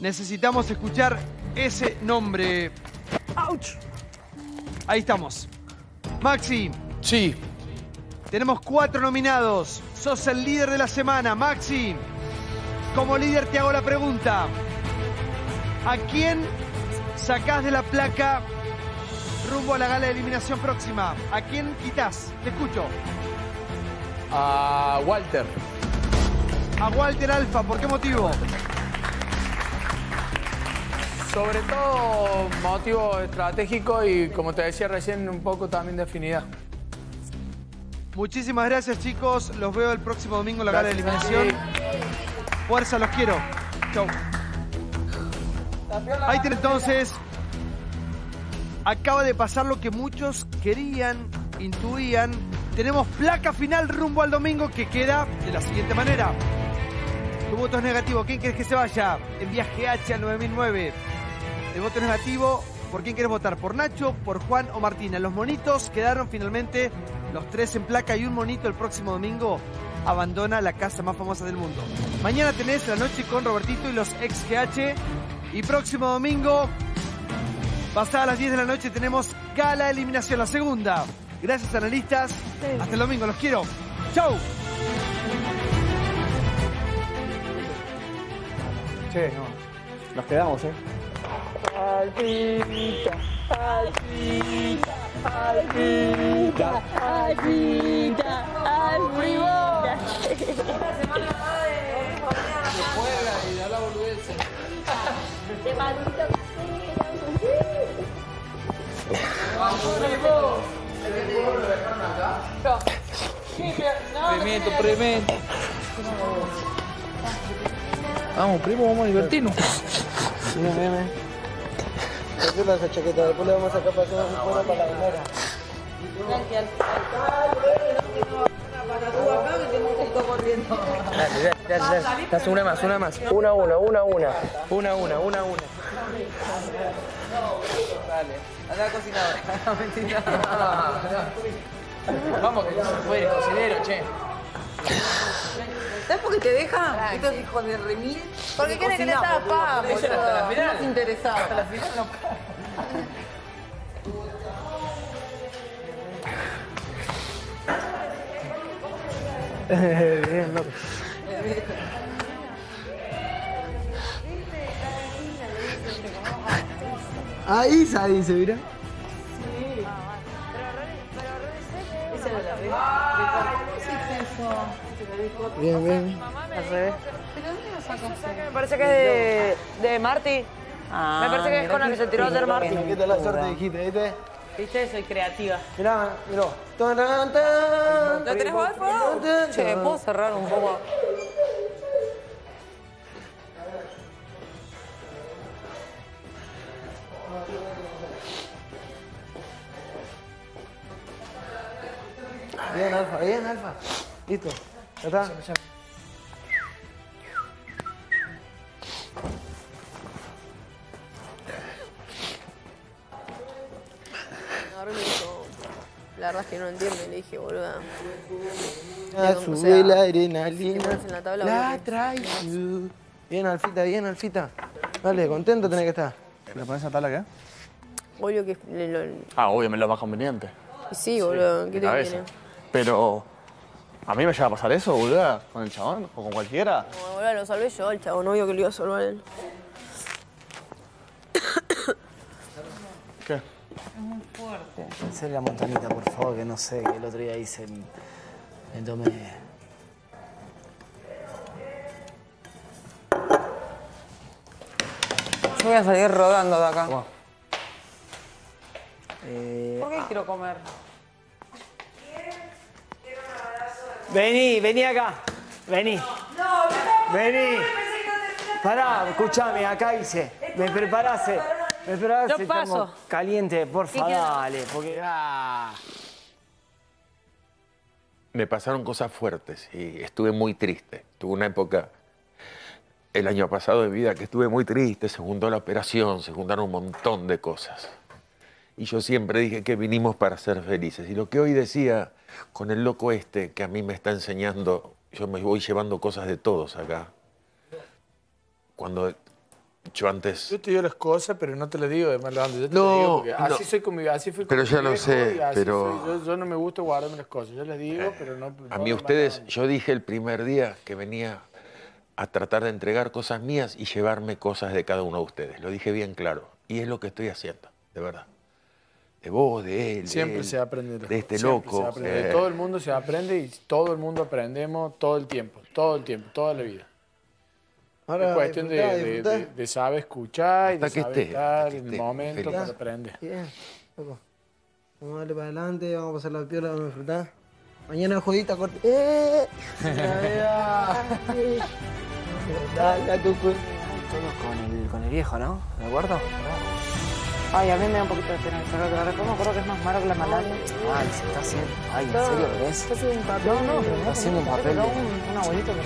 Necesitamos escuchar ese nombre. ¡Auch! Ahí estamos. Maxi. Sí. Tenemos 4 nominados. Sos el líder de la semana, Maxi. Como líder te hago la pregunta. ¿A quién sacás de la placa rumbo a la gala de eliminación próxima? ¿A quién quitás? Te escucho. A Walter. A Walter Alfa, ¿por qué motivo? Sobre todo motivo estratégico y, como te decía recién, un poco también de afinidad. Muchísimas gracias, chicos. Los veo el próximo domingo en la gala de eliminación. Fuerza, los quiero. Chau. Ahí tiene entonces. Acaba de pasar lo que muchos querían, intuían. Tenemos placa final rumbo al domingo que queda de la siguiente manera. Tu voto es negativo. ¿Quién querés que se vaya? En Viaje H al 9009. El voto es negativo. ¿Por quién querés votar? ¿Por Nacho, por Juan o Martina? Los monitos quedaron finalmente los 3 en placa y un monito el próximo domingo abandona la casa más famosa del mundo. Mañana tenés la noche con Robertito y los ex GH. Y próximo domingo, pasada las 10 de la noche, tenemos gala eliminación, la segunda. Gracias, analistas. Hasta el domingo, los quiero. ¡Chau! Che, no. Nos quedamos, ¿eh? Alpita, alpita, alpita, alpita, alpita. Esta semana va de juega y da la boludez. De maldito castillo. ¿El pueblo lo dejaron acá? No. Sí, pero no. Premento, premento. Vamos, primo, vamos a divertirnos. Sí, meme. Encima esa chaqueta, después le vamos a sacar para hacer una buena para la bandera. Gracias. Gracias. Una más, una más. Una. Dale, anda a cocinar. Vamos, que no se puede, cocinero, che. ¿Sabes por qué te deja? Estos hijos de remil. Porque quieren que le tapa. No es interesado. Hasta la final no paga. Bien, loco. Ahí se dice, mira. Sí. Pero bien, bien. Al revés. Me parece que es de Marty. Ah, me parece que es con la que se tiró a hacer Marty. ¿Qué tal la suerte dijiste, viste? Viste, soy creativa. Mirá, miró. ¿No tenés wifi? Che, ¿puedo cerrar un poco? Bien, Alfa, bien, Alfa. Listo. ¿Ya está? La verdad es que no entiendo, le dije, boluda. A subir la adrenalina, la traigo. Bien, Alfita, bien, Alfita. Dale, contento tenés que estar. ¿Le pones a tala acá? Obvio que... obvio, me lo más conveniente. Sí, boludo, ¿qué te viene? Pero... ¿a mí me llega a pasar eso, boludo? ¿Con el chabón? ¿O con cualquiera? No, boludo, lo salvé yo al chabón. Obvio que lo iba a salvar él. ¿Qué? Es muy fuerte. Pensé en la montanita, por favor, que no sé, que el otro día hice... me tomé... Yo voy a salir rodando de acá. ¿Por qué quiero comer? Vení, vení acá. Vení. Vení. Pará, escuchame, acá hice. Me preparaste. Me preparaste. Estamos caliente, porfa, dale. Porque... Me pasaron cosas fuertes y estuve muy triste. Tuve una época... el año pasado de vida que estuve muy triste, se juntó la operación, se juntaron un montón de cosas. Y yo siempre dije que vinimos para ser felices. Y lo que hoy decía con el loco este, que a mí me está enseñando, yo me voy llevando cosas de todos acá. Cuando mucho antes. Yo te digo las cosas, pero no te las digo de mal antes. Yo te no, digo porque así no. Soy conmigo, así fui conmigo. Pero ya lo sé, pero... Yo no me gusta guardarme las cosas, yo las digo, pero no... A mí ustedes, yo dije el primer día que venía a tratar de entregar cosas mías y llevarme cosas de cada uno de ustedes. Lo dije bien claro. Y es lo que estoy haciendo, de verdad. De vos, de él, siempre de él, se aprende. De este loco. De todo el mundo se aprende y todo el mundo aprendemos todo el tiempo, toda la vida. Ahora, es cuestión de saber escuchar y de saber estar en el momento para aprender. Bien, loco. Vamos a darle para adelante, vamos a pasar la piola, vamos a disfrutar. Mañana jodita corta. Dale, cucu. Todos con el viejo, ¿no? ¿De acuerdo? Ay, a mí me da un poquito de esperanza. ¿Cómo creo que es más malo que la malaria? Ay, se está haciendo. Ay, ¿en serio lo ves? Está haciendo un papel. No, no, pero está haciendo un papel. Un abuelito que no.